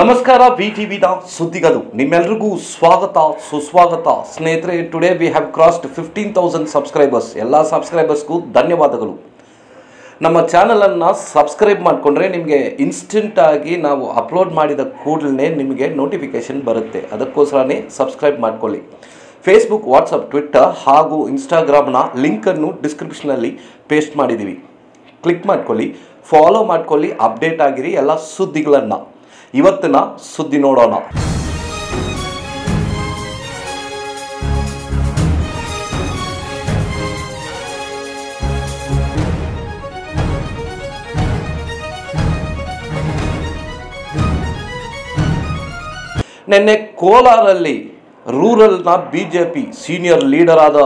ನಮಸ್ಕಾರ VTV the ಸುದ್ದಿಗಳು ನಿಮ್ಮೆಲ್ಲರಿಗೂ ಸ್ವಾಗತ ಸುಸ್ವಾಗತ ಸ್ನೇಹಿತರೆ today we have crossed 15000 subscribers ಎಲ್ಲಾ ಸಬ್ಸ್ಕ್ರೈಬರ್ಸ್ ಗೂ ಧನ್ಯವಾದಗಳು ನಮ್ಮ ಚಾನೆಲ್ ಅನ್ನು ಸಬ್ಸ್ಕ್ರೈಬ್ ಮಾಡ್ಕೊಂಡ್ರೆ ನಿಮಗೆ ಇನ್ಸ್ಟಂಟ್ ಆಗಿ ನಾವು ಅಪ್ಲೋಡ್ ಮಾಡಿದ ಕೂಡಲೇ ನಿಮಗೆ ನೋಟಿಫಿಕೇಶನ್ ಬರುತ್ತೆ ಅದಕ್ಕೋಸ್ಕರನೇ ಸಬ್ಸ್ಕ್ರೈಬ್ ಮಾಡ್ಕೊಳ್ಳಿ Facebook WhatsApp Twitter ಹಾಗೂ Instagram ನ ಲಿಂಕ್ ಅನ್ನು ಡಿಸ್ಕ್ರಿಪ್ಷನ್ ಅಲ್ಲಿ ಪೇಸ್ಟ್ ಮಾಡಿದೀವಿ ಕ್ಲಿಕ್ ಮಾಡ್ಕೊಳ್ಳಿ ಫಾಲೋ ಮಾಡ್ಕೊಳ್ಳಿ ಅಪ್ಡೇಟ್ ಆಗಿರಿ ಎಲ್ಲಾ ಸುದ್ದಿಗಳನ್ನು ಇವತ್ತಿನ ಸುದ್ದಿ ನೋಡೋಣ ನೆನ್ನೆ ಕೋಲಾರಲ್ಲಿ ರೂರಲ್ನ ಬಿಜೆಪಿ ಸೀನಿಯರ್ ಲೀಡರ್ ಆದ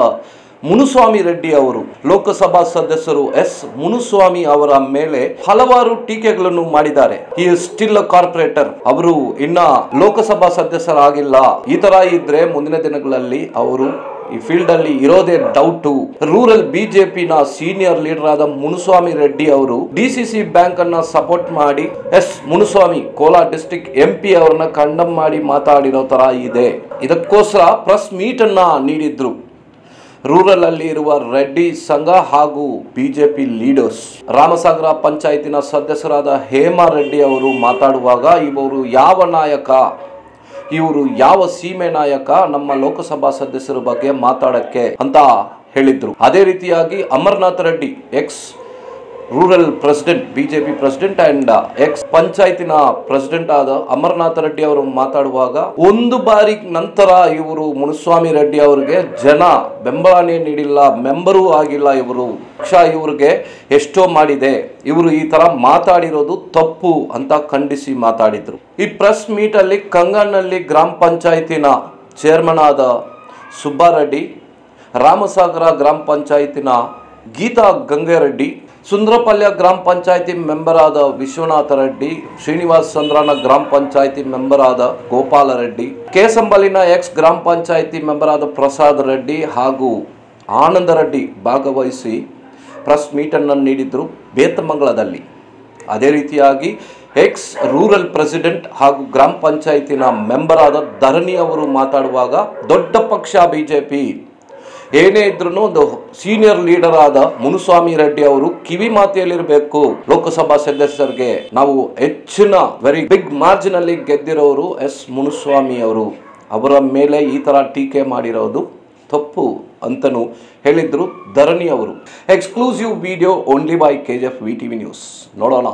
ಮುನಿಸ್ವಾಮಿ ರೆಡ್ಡಿ ಅವರು ಲೋಕಸಭಾ ಸದಸ್ಯರು ಎಸ್ ಮುನಿಸ್ವಾಮಿ ಅವರ ಮೇಲೆ ಹಲವಾರು ಟೀಕೆಗಳನ್ನು ಮಾಡಿದ್ದಾರೆ he is still a corporator ಅವರು ಇನ್ನ ಲೋಕಸಭಾ ಸದಸ್ಯರಾಗಿಲ್ಲ ಈ ತರ ಇದ್ರೆ ಮುಂದಿನ ದಿನಗಳಲ್ಲಿ ಅವರು ಈ ಫೀಲ್ಡ್ ಅಲ್ಲಿ ಇರೋದೇ ಡೌಟು ರೂರಲ್ ಬಿಜೆಪಿ ನ ಸೀನಿಯರ್ ಲೀಡರ್ ಆದ ಮುನಿಸ್ವಾಮಿ ರೆಡ್ಡಿ ಅವರು ಡಿಸಿಸಿ ಬ್ಯಾಂಕ್ ಅನ್ನ ಸಪೋರ್ಟ್ ಮಾಡಿ S Muniswamy Kolar district MP ಅವರನ್ನ ಕಂಡಮ್ ಮಾಡಿ ಮಾತಾಡಿರೋ ತರ ಇದೆ ಇದಕ್ಕೋಸ್ಕರ ಪ್ರೆಸ್ ಮೀಟ್ ಅನ್ನ ನೀಡಿದ್ರು ರೂರಲ್ ಅಲ್ಲಿ ಇರುವ ರೆಡ್ಡಿ ಸಂಘ ಹಾಗೂ ಬಿಜೆಪಿ ಲೀಡರ್ಸ್ ರಾಮಸಾಗರ ಪಂಚಾಯತಿನ ಸದಸ್ಯರಾದ ಹೇಮಾ ರೆಡ್ಡಿ ಅವರು ಮಾತಾಡುವಾಗ ಇವರು ಯಾವ ನಾಯಕ ಇವರು ಯಾವ ಸೀಮೆ ನಾಯಕ ನಮ್ಮ ಲೋಕಸಭಾ ಸದಸ್ಯರ ಬಗ್ಗೆ ಮಾತಾಡಕ್ಕೆ ಅಂತ ಹೇಳಿದ್ರು ಅದೇ ರೀತಿಯಾಗಿ Amarnath Reddy ex rural president BJP president and ex ಪಂಚಾಯತಿನ ಪ್ರೆಸಿಡೆಂಟ್ ಆದ ಅಮರ್ನಾಥ್ ರೆಡ್ಡಿ ಅವರು ಮಾತಾಡುವಾಗ ಒಂದು ಬಾರಿ ನಂತರ ಇವರು ಮುನಿಸ್ವಾಮಿ ರೆಡ್ಡಿ ಅವರಿಗೆ ಜನ ಬೆಂಬಲನೇ ನೀಡಿಲ್ಲ ಮೆಂಬರೂ ಆಗಿಲ್ಲ ಇವರು ಪಕ್ಷ ಇವ್ರಿಗೆ ಎಷ್ಟೋ ಮಾಡಿದೆ ಇವರು ಈ ತರ ಮಾತಾಡಿರೋದು ತಪ್ಪು ಅಂತ ಖಂಡಿಸಿ ಮಾತಾಡಿದ್ರು ಈ ಪ್ರೆಸ್ ಮೀಟ್ ಅಲ್ಲಿ ಕಂಗಣ್ಣಲ್ಲಿ ಗ್ರಾಮ ಪಂಚಾಯತಿನ ಚೇರ್ಮನ್ ಆದ ಸುಬ್ಬಾ ರೆಡ್ಡಿ ರಾಮಸಾಗರ ಗ್ರಾಮ ಪಂಚಾಯತಿನ ಗೀತಾ ಗಂಗಾ ರಡ್ಡಿ ಸುಂದರಪಲ್ಯ ಗ್ರಾಮ ಪಂಚಾಯತಿ ಮೆಂಬರ್ ಆದ ವಿಶ್ವನಾಥ ರೆಡ್ಡಿ ಶ್ರೀನಿವಾಸ್ ಸಂದ್ರಾನ ಗ್ರಾಮ ಪಂಚಾಯತಿ ಮೆಂಬರ್ ಆದ ಗೋಪಾಲ ರೆಡ್ಡಿ ಕೇಸಂಬಲಿನ ಎಕ್ಸ್ ಗ್ರಾಮ ಪಂಚಾಯತಿ ಮೆಂಬರ್ ಆದ ಪ್ರಸಾದ್ ರೆಡ್ಡಿ ಹಾಗೂ ಆನಂದ ರೆಡ್ಡಿ ಭಾಗವಹಿಸಿ ಪ್ರೆಸ್ ಮೀಟನ್ನು ನೀಡಿದ್ರು ಬೇತಮಂಗಲದಲ್ಲಿ ಅದೇ ರೀತಿಯಾಗಿ ಎಕ್ಸ್ ರೂರಲ್ ಪ್ರೆಸಿಡೆಂಟ್ ಹಾಗೂ ಗ್ರಾಮ ಪಂಚಾಯತಿನ ಮೆಂಬರ್ ಆದ ಧರಣಿ ಅವರು ಮಾತಾಡುವಾಗ ದೊಡ್ಡ ಪಕ್ಷ ಬಿಜೆಪಿ ಏನೇ ಇದ್ರೂ ಒಂದು ಸೀನಿಯರ್ ಲೀಡರ್ ಆದ ಮುನಿಸ್ವಾಮಿ ರೆಡ್ಡಿ ಅವರು ಕಿವಿ ಮಾತಿಯಲ್ಲಿರಬೇಕು ಲೋಕಸಭಾ ಸದಸ್ಯರಿಗೆ ನಾವು ಹೆಚ್ಚಿನ ವೆರಿ ಬಿಗ್ ಮಾರ್ಜಿನ್ ಅಲ್ಲಿ ಗೆದ್ದಿರೋರು ಎಸ್ ಮುನಿಸ್ವಾಮಿ ಅವರು ಅವರ ಮೇಲೆ ಈ ತರ ಟೀಕೆ ಮಾಡಿರೋದು ತಪ್ಪು ಅಂತನೂ ಹೇಳಿದ್ರು ಧರಣಿ ಅವರು exclusive video only by KGF VTV News ನೋಡೋಣ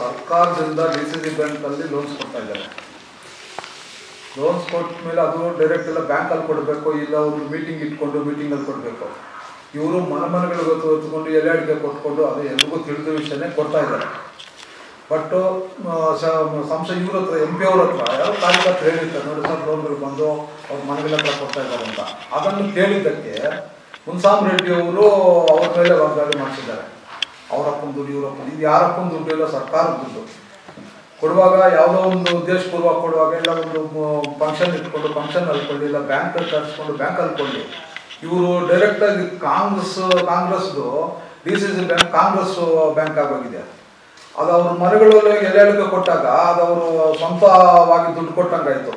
ಸರ್ಕಾರದಿಂದ DCC ಬ್ಯಾಂಕಲ್ಲಿ ಲೋನ್ಸ್ ಕೊಡ್ತಾ ಇದ್ದಾರೆ ಲೋನ್ಸ್ ಕೊಟ್ಟ ಮೇಲೆ ಅದು ಡೈರೆಕ್ಟ್ ಎಲ್ಲ ಬ್ಯಾಂಕಲ್ಲಿ ಕೊಡಬೇಕು ಇಲ್ಲ ಅವರು ಮೀಟಿಂಗ್ ಇಟ್ಕೊಂಡು ಮೀಟಿಂಗಲ್ಲಿ ಕೊಡಬೇಕು ಇವರು ಮನಮನಗಳು ಗೊತ್ತುಕೊಂಡು ಎಲೆ ಅಡಿಕೆ ಕೊಟ್ಕೊಂಡು ಅದು ಎಲ್ರಿಗೂ ತಿಳಿದ ವಿಷಯನೇ ಕೊಡ್ತಾ ಇದ್ದಾರೆ ಬಟ್ಟು ಸಂಸದ ಇವ್ರ ಹತ್ರ MP ಅವ್ರ ಹತ್ರ ಯಾವ ಕಾರ್ಯಕರ್ತರು ಹೇಳಿರ್ತಾರೆ ನೋಡಿ ಸರ್ ಲೋನ್ಗಳು ಬಂದು ಅವ್ರ ಮನೆಗಳ ಹತ್ರ ಕೊಡ್ತಾ ಇದ್ದಾರೆ ಅಂತ ಅದನ್ನು ಕೇಳಿದ್ದಕ್ಕೆ ಮುನಿಸ್ವಾಮಿ ರೆಡ್ಡಿ ಅವರು ಅವ್ರ ಮೇಲೆ ವಾಗ್ದಾಳಿ ಮಾಡಿಸಿದ್ದಾರೆ ಅವರಪ್ಪನ ದುಡ್ಡು ಇವರಪ್ಪನ ಇದು ಯಾರಪ್ಪನ ದುಡ್ಡು ಇಲ್ಲ ಸರ್ಕಾರದ ದುಡ್ಡು ಕೊಡುವಾಗ ಯಾವುದೋ ಒಂದು ಉದ್ದೇಶಪೂರ್ವಕ ಕೊಡುವಾಗ ಇಲ್ಲ ಒಂದು ಫಂಕ್ಷನ್ ಇಟ್ಕೊಂಡು ಫಂಕ್ಷನ್ ಅಲ್ಕೊಳ್ಳಿ ಇಲ್ಲ ಬ್ಯಾಂಕಲ್ಲಿ ತರಿಸ್ಕೊಂಡು ಬ್ಯಾಂಕ್ ಅಲ್ಕೊಳ್ಳಿ ಇವರು ಡೈರೆಕ್ಟಾಗಿ ಕಾಂಗ್ರೆಸ್ದು DCC ಬ್ಯಾಂಕ್ ಕಾಂಗ್ರೆಸ್ ಬ್ಯಾಂಕ್ ಆಗೋಗಿದೆ ಅದು ಅವ್ರ ಮನೆಗಳಲ್ಲಿ ಎಲೆಗಳಿಗೆ ಕೊಟ್ಟಾಗ ಅದು ಅವರು ಸ್ವಂತವಾಗಿ ದುಡ್ಡು ಕೊಟ್ಟಂಗಾಯಿತು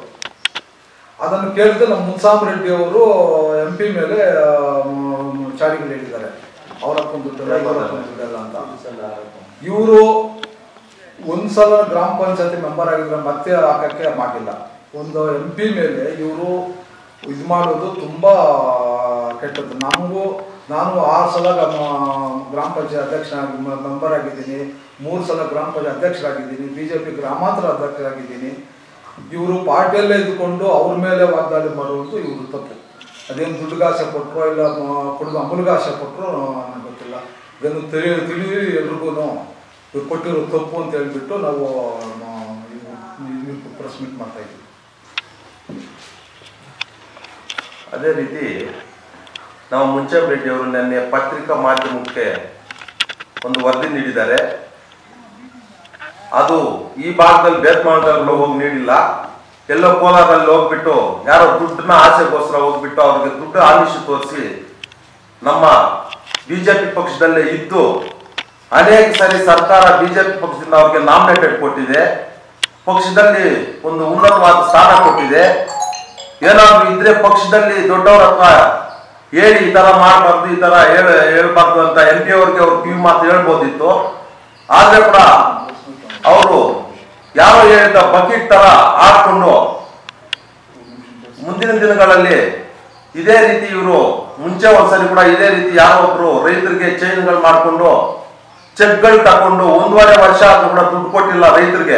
ಅದನ್ನು ಕೇಳಿದ್ರೆ ನಮ್ಮ ಮುನಿಸ್ವಾಮಿ ರೆಡ್ಡಿ ಅವರು MP ಮೇಲೆ ಚಾರಿಗಳು ಹೇಳಿದ್ದಾರೆ ಅವರಕ್ಕೊಂದು ದುಡ್ಡಲ್ಲ ಅಂತ ಇವರು ಒಂದ್ಸಲ ಗ್ರಾಮ ಪಂಚಾಯತಿ ಮೆಂಬರ್ ಆಗಿದ್ರೆ ಮತ್ತೆ ಹಾಕಕ್ಕೆ ಮಾಡಿಲ್ಲ ಒಂದು MP ಮೇಲೆ ಇವರು ಇದು ಮಾಡೋದು ತುಂಬಾ ಕೆಟ್ಟದ್ದು ನಮಗೂ ನಾನು 6 ಸಲ ಗ್ರಾಮ ಪಂಚಾಯತ್ ಅಧ್ಯಕ್ಷ ಮೆಂಬರ್ ಆಗಿದ್ದೀನಿ 3 ಸಲ ಗ್ರಾಮ ಪಂಚಾಯತ್ ಅಧ್ಯಕ್ಷರಾಗಿದ್ದೀನಿ BJP ಗ್ರಾಮಾಂತರ ಅಧ್ಯಕ್ಷರಾಗಿದ್ದೀನಿ ಇವರು ಪಾರ್ಟಿಯಲ್ಲೇ ಇದ್ದುಕೊಂಡು ಅವ್ರ ಮೇಲೆ ವಾಗ್ದಾಳಿ ಮಾಡುವಂತೂ ಇವರು ತಪ್ಪು ಅದೇನು ದುಡ್ಡುಗಾಸೆ ಕೊಟ್ಟರು ಇಲ್ಲ ಕೊಡೋದು ಅಮಲ್ಗಾಸೆ ಕೊಟ್ಟರು ನನಗೆ ಗೊತ್ತಿಲ್ಲ ಇದನ್ನು ತಿಳಿದು ಎಲ್ರಿಗೂ ಕೊಟ್ಟಿರೋ ತಪ್ಪು ಅಂತ ಹೇಳಿಬಿಟ್ಟು ನಾವು ಪ್ರೆಸ್ ಮೀಟ್ ಮಾಡ್ತಾಯಿದ್ವಿ ಅದೇ ರೀತಿ ನಾವು ಮುನಿಸ್ವಾಮಿ ರೆಡ್ಡಿ ಅವರು ನಿನ್ನೆ ಪತ್ರಿಕಾ ಮಾಧ್ಯಮಕ್ಕೆ ಒಂದು ವರದಿ ನೀಡಿದ್ದಾರೆ ಅದು ಈ ಭಾಗದಲ್ಲಿ ಬೇತ್ಮಾಂಟಲ್ಲಿ ಹೋಗಿ ನೀಡಿಲ್ಲ, ಎಲ್ಲೋ ಕೋಲಾರಲ್ಲಿ ಹೋಗ್ಬಿಟ್ಟು ಯಾರೋ ದುಡ್ಡನ್ನ ಆಸೆಗೋಸ್ಕರ ಹೋಗ್ಬಿಟ್ಟು ಅವ್ರಿಗೆ ದುಡ್ಡು ಆಮಿಷ ತೋರಿಸಿ ನಮ್ಮ ಬಿಜೆಪಿ ಪಕ್ಷದಲ್ಲೇ ಇದ್ದು ಅನೇಕ ಸಾರಿ ಸರ್ಕಾರ ಬಿಜೆಪಿ ಪಕ್ಷದಿಂದ ಅವ್ರಿಗೆ ನಾಮಿನೇಟೆಡ್ ಕೊಟ್ಟಿದೆ, ಪಕ್ಷದಲ್ಲಿ ಒಂದು ಉನ್ನತವಾದ ಸ್ಥಾನ ಕೊಟ್ಟಿದೆ. ಏನಾದ್ರು ಇದ್ರೆ ಪಕ್ಷದಲ್ಲಿ ದೊಡ್ಡವರ ಹತ್ರ ಹೇಳಿ ಈ ತರ ಮಾಡಬಾರ್ದು, ಈ ತರ ಹೇಳ್ಬಾರ್ದು ಅಂತ ಎಂ ಪಿ ಅವ್ರಿಗೆ ಅವ್ರ ಕಿವಿ ಮಾತು ಹೇಳ್ಬೋದಿತ್ತು. ಆದ್ರೆ ಕೂಡ ಅವರು ಯಾವ ಹೇಳಿದ ಬಕೆಟ್ ತರ ಹಾಕೊಂಡು ಮುಂದಿನ ದಿನಗಳಲ್ಲಿ ಇದೇ ರೀತಿ ಇವರು ಮುಂಚೆ ಒಂದ್ಸರಿ ಕೂಡ ಇದೇ ರೀತಿ ಯಾರೊಬ್ರು ರೈತರಿಗೆ ಚೈನ್ಗಳು ಮಾಡಿಕೊಂಡು ಚೆಕ್ಗಳು ತಗೊಂಡು 1.5 ವರ್ಷ ಆದ್ರೂ ಕೂಡ ದುಡ್ಡು ಕೊಟ್ಟಿಲ್ಲ ರೈತರಿಗೆ.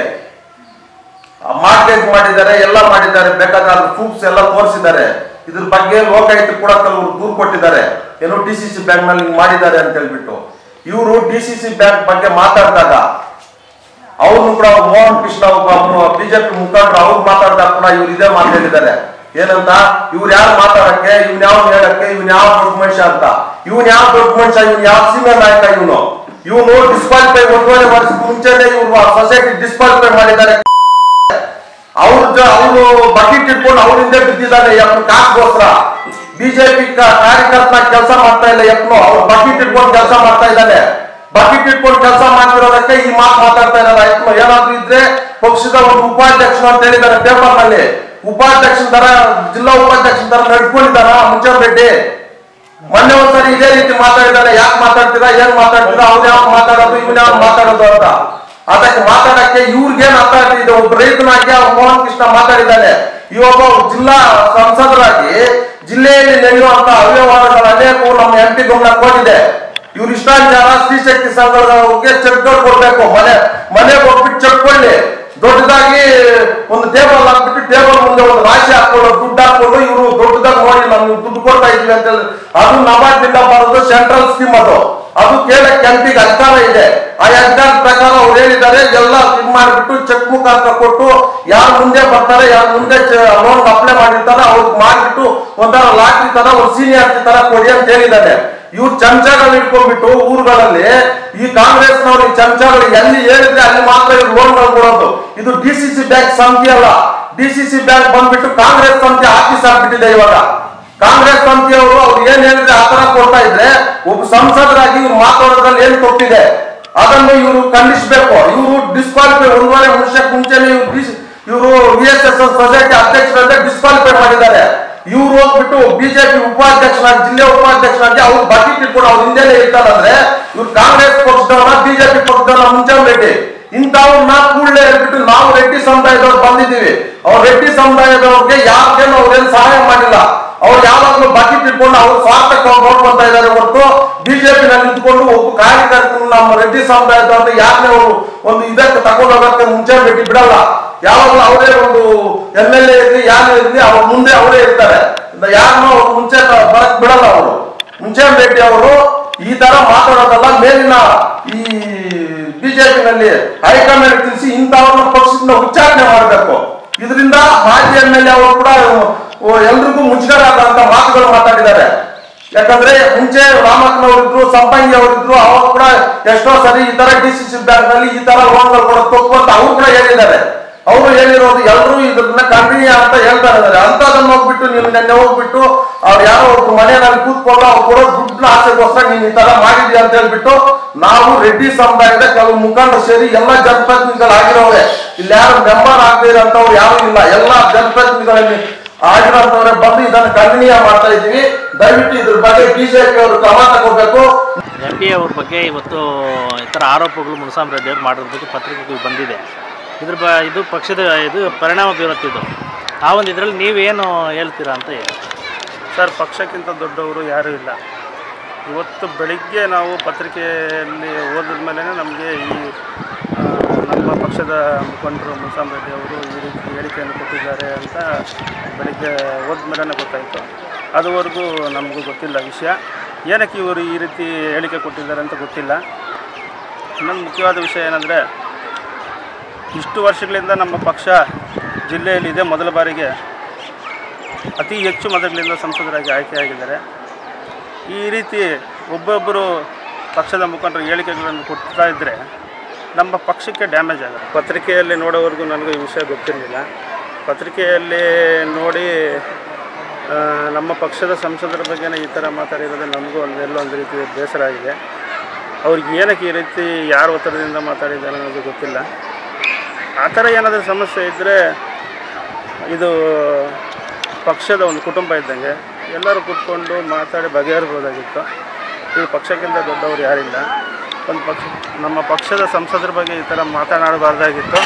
ಮಾರ್ಕೆಟ್ ಮಾಡಿದ್ದಾರೆ, ಎಲ್ಲ ಮಾಡಿದ್ದಾರೆ, ಬೇಕಾದ ಪ್ರೂಫ್ಸ್ ಎಲ್ಲ ತೋರಿಸಿದ್ದಾರೆ. ಇದ್ರ ಬಗ್ಗೆ ಲೋಕಾಯುಕ್ತ ಕೂಡ ಕೆಲವರು ದೂರು ಕೊಟ್ಟಿದ್ದಾರೆ, ಏನೋ ಡಿಸಿಸಿ ಬ್ಯಾಂಕ್ ನಲ್ಲಿ ಮಾಡಿದ್ದಾರೆ ಅಂತ ಹೇಳ್ಬಿಟ್ಟು. ಇವರು ಡಿಸಿಸಿ ಬ್ಯಾಂಕ್ ಬಗ್ಗೆ ಮಾತಾಡಿದಾಗ ಅವ್ರನ್ನು ಕೂಡ ಮೋಹನ್ ಕೃಷ್ಣ ಒಬ್ಬ ಬಿಜೆಪಿ ಮುಖಂಡರು ಅವ್ರು ಮಾತಾಡಿದಾಗ ಕೂಡ ಇವ್ರು ಇದೇ ಮಾತಾಡಿದ್ದಾರೆ. ಏನಂತ, ಇವ್ರು ಯಾರು ಮಾತಾಡಕ್ಕೆ, ಇವ್ನ ಯಾವ ಹೇಳಕ್ಕೆ, ಇವ್ನ ಯಾವ ದೊಡ್ಡ ಮನುಷ್ಯ ಅಂತ, ಇವ್ನ ಯಾವ ದೊಡ್ಡ ಮನುಷ್ಯ, ಇವ್ನ ಯಾವ ಸೀಮೆ ನಾಯಕ, ಇವನು ಡಿಸ್ಕ್ವಾಲಿಫೈ 1.5 ವರ್ಷ ಮುಂಚೆನೆ ಇವ್ರು ಸೊಸೈಟಿ ಡಿಸ್ಕ್ವಾಲಿಫೈ ಮಾಡಿದ್ದಾರೆ. ಅವ್ರು ಬಕೆಟ್ ಇಟ್ಕೊಂಡು ಅವರಿಂದ ಬಿದ್ದಿದ್ದಾನೆ ಯಪ್ಪ ಕಾಸ್ಗೋಸ್ಕರ. ಬಿಜೆಪಿ ಕಾರ್ಯಕರ್ತನ ಕೆಲಸ ಮಾಡ್ತಾ ಇಲ್ಲ ಯಪ್ಪ, ಅವ್ರು ಬಕೆಟ್ ಇಟ್ಕೊಂಡು ಕೆಲಸ ಮಾಡ್ತಾ ಇದ್ದಾನೆ. ಬಕೆಟ್ ಇಟ್ಕೊಂಡು ಕೆಲಸ ಮಾಡ್ತಿರೋದಕ್ಕೆ ಈ ಮಾತು ಮಾತಾಡ್ತಾ ಇರಲ್ಲ ಯಪ್ಪ. ಏನಾದ್ರು ಇದ್ರೆ ಪಕ್ಷದ ಒಂದು ಉಪಾಧ್ಯಕ್ಷರು ಅಂತ ಹೇಳಿದ್ದಾರೆ ಪೇಪರ್ ನಲ್ಲಿ. ಉಪಾಧ್ಯಕ್ಷನ ತರ, ಜಿಲ್ಲಾ ಉಪಾಧ್ಯಕ್ಷನ ತರ ನಡ್ಕೊಂಡಿದ್ದಾರ ಮುಂಚೆ ರೆಡ್ಡಿ. ಮೊನ್ನೆ ಒಂದ್ಸರಿ ಇದೇ ರೀತಿ ಮಾತಾಡಿದಾರೆ, ಯಾಕೆ ಮಾತಾಡ್ತೀರಾ, ಏನ್ ಮಾತಾಡ್ತೀರಾ, ಅವ್ರು ಯಾವಾಗ ಮಾತಾಡೋದು, ಇವ್ನ ಯಾವಾಗ ಮಾತಾಡೋದು ಅಂತ. ಅದಕ್ಕೆ ಮಾತಾಡಕ್ಕೆ ಇವ್ರಿಗೇನ್ ಅರ್ಥ ಆಗ್ತಿದೆ? ಒಬ್ಬ ರೈತನಾಗಿ ಮೋಹನ್ ಕೃಷ್ಣ ಮಾತಾಡಿದ್ದಾನೆ, ಇವೊಬ್ಬ ಜಿಲ್ಲಾ ಸಂಸದರಾಗಿ ಜಿಲ್ಲೆಯಲ್ಲಿ ನಡೆಯುವಂತ ಅವ್ಯವಹಾರಗಳ ಅನೇಕವು ನಮ್ಮ ಎಂ ಪಿ ಗಮನ ಕೊಟ್ಟಿದೆ. ಇವ್ರು ಇಷ್ಟಾಚಾರ ಸ್ತ್ರೀಶಕ್ತಿ ಸಂಘದವ್ರಿಗೆ ಚೆಕ್ಗಳು ಕೊಡ್ಬೇಕು, ಮನೆಗೆ ಹೋಗ್ಬಿಟ್ಟು ಚೆಕ್ ಕೊಡ್ಲಿ, ದೊಡ್ಡದಾಗಿ ಒಂದು ಟೇಬಲ್ ಹಾಕ್ಬಿಟ್ಟು ಟೇಬಲ್ ಮುಂದೆ ಒಂದು ರಾಶಿ ಹಾಕೊಂಡು ದುಡ್ಡು ಹಾಕೊಂಡು ಇವರು ದೊಡ್ಡದಾಗಿ ನೋಡಿ ನಮ್ಗೆ ದುಡ್ಡು ಕೊಡ್ತಾ ಇದೀವಿ ಅಂತ ಹೇಳಿ. ಅದು ನವಾಜ್ನಿಂದ ಬರೋದು ಸೆಂಟ್ರಲ್ ಸ್ಕೀಮ್, ಅದು ಅದು ಕೇಳಕ್ಕೆ ಎಂ ಪಿಗೆ ಅಧಿಕಾರ ಇದೆ. ಆ ಅಧಿಕಾರ ಪ್ರಕಾರ ಅವ್ರು ಹೇಳಿದ್ದಾರೆ, ಎಲ್ಲ ಇದು ಮಾಡಿಬಿಟ್ಟು ಚೆಕ್ ಮುಖಾಂತರ ಕೊಟ್ಟು ಯಾರು ಮುಂದೆ ಬರ್ತಾರೆ, ಯಾರು ಮುಂದೆ ಲೋನ್ ಅಪ್ಲೈ ಮಾಡಿರ್ತಾರೆ ಅವ್ರಿಗೆ ಮಾಡಿಬಿಟ್ಟು ಒಂಥರ ಲಾಟ್ರಿ ತರ ಒಂದು ಸೀನಿಯಾರಿಟಿ ತರ ಕೊಡಿ ಅಂತ ಹೇಳಿದ್ದಾರೆ. ಇವ್ರು ಚಮಚಗಳು ಇಟ್ಕೊಂಡ್ಬಿಟ್ಟು ಊರುಗಳಲ್ಲಿ ಈ ಕಾಂಗ್ರೆಸ್ನವ್ರಿಗೆ ಚಮಚಗಳು ಎಲ್ಲಿ ಹೇಳಿದ್ರೆ ಅಲ್ಲಿ ಮಾತ್ರ ಇವ್ರು ಲೋನ್ಗಳು ಕೊಡೋದು. ಇದು ಡಿಸಿಸಿ ಬ್ಯಾಂಕ್ ಸಮಿತಿ ಅಲ್ಲ, ಡಿಸಿಸಿ ಬ್ಯಾಂಕ್ ಬಂದ್ಬಿಟ್ಟು ಕಾಂಗ್ರೆಸ್ ಸಮಿತಿ ಆಫೀಸ್ ಆಗ್ಬಿಟ್ಟಿದೆ ಇವಾಗ. ಕಾಂಗ್ರೆಸ್ ಸಮಿತಿಯವರು ಅವ್ರು ಏನ್ ಹೇಳಿದ್ರೆ ಆತರ ಕೊಡ್ತಾ ಇದ್ರೆ ಒಬ್ಬ ಸಂಸದರಾಗಿ ಇವ್ರು ಮಾತಾಡೋದ್ರಲ್ಲಿ ಏನ್ ಕೊಟ್ಟಿದೆ ಅದನ್ನು ಇವರು ಖಂಡಿಸಬೇಕು. ಇವರು ಡಿಸ್ಕ್ವಾಲಿಫೈ 1.5 ವರ್ಷಕ್ಕೆ ಮುಂಚೆನೆ ಇವರು VSS ಸೊಸೈಟಿ ಅಧ್ಯಕ್ಷರನ್ನ ಡಿಸ್ಕ್ವಾಲಿಫೈ ಮಾಡಿದ್ದಾರೆ. ಇವ್ರು ಹೋಗ್ಬಿಟ್ಟು ಬಿಜೆಪಿ ಉಪಾಧ್ಯಕ್ಷರಾಗಿ, ಜಿಲ್ಲಾ ಉಪಾಧ್ಯಕ್ಷರಾಗಿ ಅವ್ರು ಬಕೆಟ್ ಇಟ್ಕೊಂಡು ಅವ್ರ ಹಿಂದೆನೆ ಇರ್ತಾರೆ ಅಂದ್ರೆ ಇವ್ರು ಕಾಂಗ್ರೆಸ್ ಪಕ್ಷದವರ, ಬಿಜೆಪಿ ಪಕ್ಷದವರ ಮುಂಚೆನ್ ರೆಡ್ಡಿ ಇಂಥವ್ರನ್ನ ಕೂಡಲೇ ಹೇಳ್ಬಿಟ್ಟು ನಾವು ರೆಡ್ಡಿ ಸಮುದಾಯದವ್ರು ಬಂದಿದ್ದೀವಿ. ಅವ್ರ ರೆಡ್ಡಿ ಸಮುದಾಯದವ್ರಿಗೆ ಯಾರಿಗೇನು ಅವ್ರೇನು ಸಹಾಯ ಮಾಡಿಲ್ಲ, ಅವ್ರು ಯಾವಾಗಲೂ ಬಕೆಟ್ ಇಟ್ಕೊಂಡು ಅವ್ರ ಸ್ವಾರ್ಥಕ್ಕೆ ಅವ್ರು ನೋಡ್ಕೊಂತ ಇದ್ದಾರೆ ಹೊರತು ಬಿಜೆಪಿ ನಲ್ಲಿ ನಿಂತ್ಕೊಂಡು ಒಬ್ಬ ಕಾರ್ಯಕರ್ತರು ನಮ್ಮ ರೆಡ್ಡಿ ಸಮುದಾಯದವ್ರನ್ನ ಯಾರನ್ನೇ ಅವರು ಒಂದು ಇದಕ್ಕೆ ತಗೊಂಡೋಗಕ್ಕೆ ಮುಂಚೆನ್ ರೆಡ್ಡಿ ಬಿಡಲ್ಲ. ಯಾವಾಗಲೂ ಅವರೇ ಒಂದು MLA ಇರ್ಲಿ ಯಾರೇ ಇರ್ಲಿ ಅವ್ರ ಮುಂದೆ ಅವರೇ ಇರ್ತಾರೆ, ಯಾರನ್ನೂ ಅವ್ರು ಮುಂಚೆ ಬರಕ್ ಬಿಡಲ್ಲ. ಅವರು ಮುಂಚೆನ್ ರೆಡ್ಡಿ ಅವರು ಈ ತರ ಮಾತಾಡೋದಲ್ಲ, ಮೇಲಿನ ಈ ಬಿಜೆಪಿ ನಲ್ಲಿ ಹೈಕಮಾಂಡ್ ತಿಳಿಸಿ ಇಂಥವ್ರನ್ನ ಪಕ್ಷದಿಂದ ಉಚ್ಚಾರಣೆ ಮಾಡಬೇಕು. ಇದರಿಂದ ಮಾಜಿ MLA ಅವರು ಕೂಡ ಎಲ್ರಿಗೂ ಮುಜುಗರಾದಂತ ಮಾತುಗಳು ಮಾತಾಡಿದ್ದಾರೆ. ಯಾಕಂದ್ರೆ ಮುಂಚೆ ರಾಮಕೃಷ್ಣ ಅವರಿದ್ರು, ಸಂಪಂಗಿ ಅವರಿದ್ರು, ಅವರು ಕೂಡ ಎಷ್ಟೋ ಸರಿ ಈ ತರ ಡಿಸಿಸಿ ಬ್ಯಾಂಕ್ ನಲ್ಲಿ ಈ ತರ ಲೋನ್ಗಳು ಕೊಡೋದು ತಪ್ಪು ಅಂತ ಅವ್ರು ಕೂಡ ಹೇಳಿದ್ದಾರೆ. ಅವರು ಹೇಳಿರೋದು ಎಲ್ಲರೂ ಇದನ್ನ ಕಂಟಿನ್ಯೂ ಅಂತ ಹೇಳ್ತಾ ಇದ್ದಾರೆ. ಅಂತದನ್ನ ಹೋಗ್ಬಿಟ್ಟು ನೀವು ನೆನ್ನೆ ಹೋಗ್ಬಿಟ್ಟು ಅವ್ರು ಯಾರೋ ಒಬ್ರು ಮನೆಯಲ್ಲಿ ಕೂತ್ಕೊಂಡು ಅವ್ರು ಕೊಡೋ ದುಡ್ಡನ್ನ ಆಸೆಗೋಸ್ಕರ ನೀನ್ ಈ ತರ ಮಾಡಿದ್ಯಾ ಅಂತ ಹೇಳ್ಬಿಟ್ಟು ನಾವು ರೆಡ್ಡಿ ಸಮುದಾಯದ ಕೆಲವು ಮುಖಂಡರು ಸೇರಿ ಎಲ್ಲ ಜನಪ್ರತಿನಿಧಿಗಳಾಗಿರೋರೆ, ಇಲ್ಲಿ ಯಾರು ಮೆಂಬರ್ ಆಗದೆ ಇರೋಂಥವ್ರು ಯಾರು ಇಲ್ಲ, ಎಲ್ಲ ಜನಪ್ರತಿನಿಧಿಗಳಲ್ಲಿ ಆಗಿರೋಂಥವ್ರೆ ಬಂದು ಇದನ್ನ ಕಂಟಿನ್ಯೂ ಮಾಡ್ತಾ ಇದೀವಿ. ದಯವಿಟ್ಟು ಇದ್ರ ಬಗ್ಗೆ ಬಿಜೆಪಿ ಅವರು ಕ್ರಮ ತಗೋಬೇಕು. ಎಂ ಪಿ ಅವ್ರ ಬಗ್ಗೆ ಇವತ್ತು ಈ ಥರ ಆರೋಪಗಳು ಮುನಿಸ್ವಾಮಿ ರೆಡ್ಡಿ ಅವರು ಮಾಡಿರೋದಕ್ಕೆ ಪತ್ರಿಕೆಗಳು ಬಂದಿದೆ. ಇದು ಪಕ್ಷದ ಇದು ಪರಿಣಾಮ ಬೀರುತ್ತಿದ್ದು ಆ ಒಂದು ಇದರಲ್ಲಿ ನೀವೇನು ಹೇಳ್ತೀರಾ ಅಂತ ಹೇಳಿ. ಸರ್, ಪಕ್ಷಕ್ಕಿಂತ ದೊಡ್ಡವರು ಯಾರೂ ಇಲ್ಲ. ಇವತ್ತು ಬೆಳಿಗ್ಗೆ ನಾವು ಪತ್ರಿಕೆಯಲ್ಲಿ ಓದಿದ ಮೇಲೆ ನಮಗೆ ಈ ನಮ್ಮ ಪಕ್ಷದ ಮುಖಂಡರು ಮುನಿಸ್ವಾಮಿ ರೆಡ್ಡಿ ಅವರು ಈ ರೀತಿ ಹೇಳಿಕೆಯನ್ನು ಕೊಟ್ಟಿದ್ದಾರೆ ಅಂತ ಬೆಳಿಗ್ಗೆ ಓದಿದ ಮೇಲೆ ಗೊತ್ತಾಯಿತು. ಅದುವರೆಗೂ ನಮಗೂ ಗೊತ್ತಿಲ್ಲ ವಿಷಯ, ಏನಕ್ಕೆ ಇವರು ಈ ರೀತಿ ಹೇಳಿಕೆ ಕೊಟ್ಟಿದ್ದಾರೆ ಅಂತ ಗೊತ್ತಿಲ್ಲ. ಇನ್ನೊಂದು ಮುಖ್ಯವಾದ ವಿಷಯ ಏನಂದರೆ, ಇಷ್ಟು ವರ್ಷಗಳಿಂದ ನಮ್ಮ ಪಕ್ಷ ಜಿಲ್ಲೆಯಲ್ಲಿದೆ, ಮೊದಲ ಬಾರಿಗೆ ಅತಿ ಹೆಚ್ಚು ಮತಗಳಿಂದ ಸಂಸದರಾಗಿ ಆಯ್ಕೆಯಾಗಿದ್ದಾರೆ. ಈ ರೀತಿ ಒಬ್ಬೊಬ್ಬರು ಪಕ್ಷದ ಮುಖಂಡರು ಹೇಳಿಕೆಗಳನ್ನು ಕೊಡ್ತಾ ಇದ್ದರೆ ನಮ್ಮ ಪಕ್ಷಕ್ಕೆ ಡ್ಯಾಮೇಜ್ ಆಗುತ್ತೆ. ಪತ್ರಿಕೆಯಲ್ಲಿ ನೋಡೋವರೆಗೂ ನನಗೂ ಈ ವಿಷಯ ಗೊತ್ತಿರಲಿಲ್ಲ. ಪತ್ರಿಕೆಯಲ್ಲಿ ನೋಡಿ ನಮ್ಮ ಪಕ್ಷದ ಸಂಸದರ ಬಗ್ಗೆ ಈ ಥರ ಮಾತಾಡಿರೋದು ನಮಗೂ ಎಲ್ಲೊಂದು ರೀತಿ ಬೇಸರ ಆಗಿದೆ. ಅವ್ರಿಗೆ ಏನಕ್ಕೆ ಈ ರೀತಿ ಯಾರ ಒತ್ತಡದಿಂದ ಮಾತಾಡಿದ್ದಾರೆ ಅನ್ನೋದು ಗೊತ್ತಿಲ್ಲ. ಆ ಥರ ಏನಾದರೂ ಸಮಸ್ಯೆ ಇದ್ದರೆ ಇದು ಪಕ್ಷದ ಒಂದು ಕುಟುಂಬ ಇದ್ದಂಗೆ ಎಲ್ಲರೂ ಕೂತ್ಕೊಂಡು ಮಾತಾಡಿ ಬಗೆಹರಿಸಬಹುದಾಗಿತ್ತು. ಈ ಪಕ್ಷಕ್ಕಿಂತ ದೊಡ್ಡವರು ಯಾರಿಲ್ಲ. ಒಂದು ಪಕ್ಷ ನಮ್ಮ ಪಕ್ಷದ ಸಂಸದರ ಬಗ್ಗೆ ಈ ಥರ ಮಾತನಾಡಬಾರ್ದಾಗಿತ್ತು.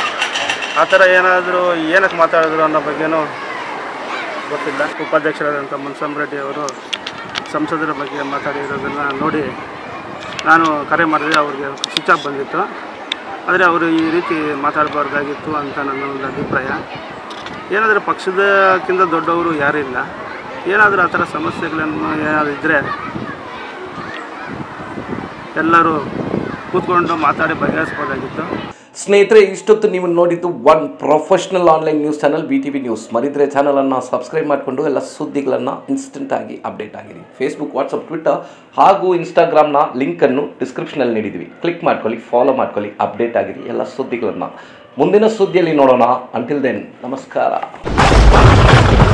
ಆ ಥರ ಏನಾದರೂ ಏನಕ್ಕೆ ಮಾತಾಡಿದ್ರು ಅನ್ನೋ ಬಗ್ಗೆನೂ ಗೊತ್ತಿಲ್ಲ. ಉಪಾಧ್ಯಕ್ಷರಾದಂಥ ಮುನಿಸ್ವಾಮಿ ರೆಡ್ಡಿ ಅವರು ಸಂಸದರ ಬಗ್ಗೆ ಮಾತಾಡಿರೋದನ್ನು ನೋಡಿ ನಾನು ಕರೆ ಮಾಡಿದೆ. ಅವ್ರಿಗೆ ಸ್ವಿಚ್ ಆಫ್ ಬಂದಿತ್ತು. ಆದರೆ ಅವರು ಈ ರೀತಿ ಮಾತಾಡಬಾರ್ದಾಗಿತ್ತು ಅಂತ ನನ್ನ ಒಂದು ಅಭಿಪ್ರಾಯ. ಏನಾದರೂ ಪಕ್ಷದಕ್ಕಿಂತ ದೊಡ್ಡವರು ಯಾರಿಲ್ಲ. ಏನಾದರೂ ಆ ಥರ ಸಮಸ್ಯೆಗಳನ್ನು ಏನಾದರೂ ಇದ್ದರೆ ಎಲ್ಲರೂ ಕೂತ್ಕೊಂಡು ಮಾತಾಡಿ ಬಗೆಹರಿಸಬಹುದಾಗಿತ್ತು. ಸ್ನೇಹಿತರೆ, ಇಷ್ಟೊತ್ತು ನೀವು ನೋಡಿದ್ದು one professional online news channel BTV news. ಮರಿದರೆ ಚಾನಲನ್ನು ಸಬ್ಸ್ಕ್ರೈಬ್ ಮಾಡಿಕೊಂಡು ಎಲ್ಲ ಸುದ್ದಿಗಳನ್ನು ಇನ್ಸ್ಟೆಂಟಾಗಿ ಅಪ್ಡೇಟ್ ಆಗಿರಿ. ಫೇಸ್ಬುಕ್, ವಾಟ್ಸಪ್, ಟ್ವಿಟರ್ ಹಾಗೂ ಇನ್ಸ್ಟಾಗ್ರಾಮ್ನ ಲಿಂಕನ್ನು ಡಿಸ್ಕ್ರಿಪ್ಷನಲ್ಲಿ ನೀಡಿದ್ವಿ. ಕ್ಲಿಕ್ ಮಾಡ್ಕೊಳ್ಳಿ, ಫಾಲೋ ಮಾಡ್ಕೊಳ್ಳಿ, ಅಪ್ಡೇಟ್ ಆಗಿರಿ ಎಲ್ಲ ಸುದ್ದಿಗಳನ್ನು. ಮುಂದಿನ ಸುದ್ದಿಯಲ್ಲಿ ನೋಡೋಣ. ಅಂಟಿಲ್ ದೆನ್, ನಮಸ್ಕಾರ.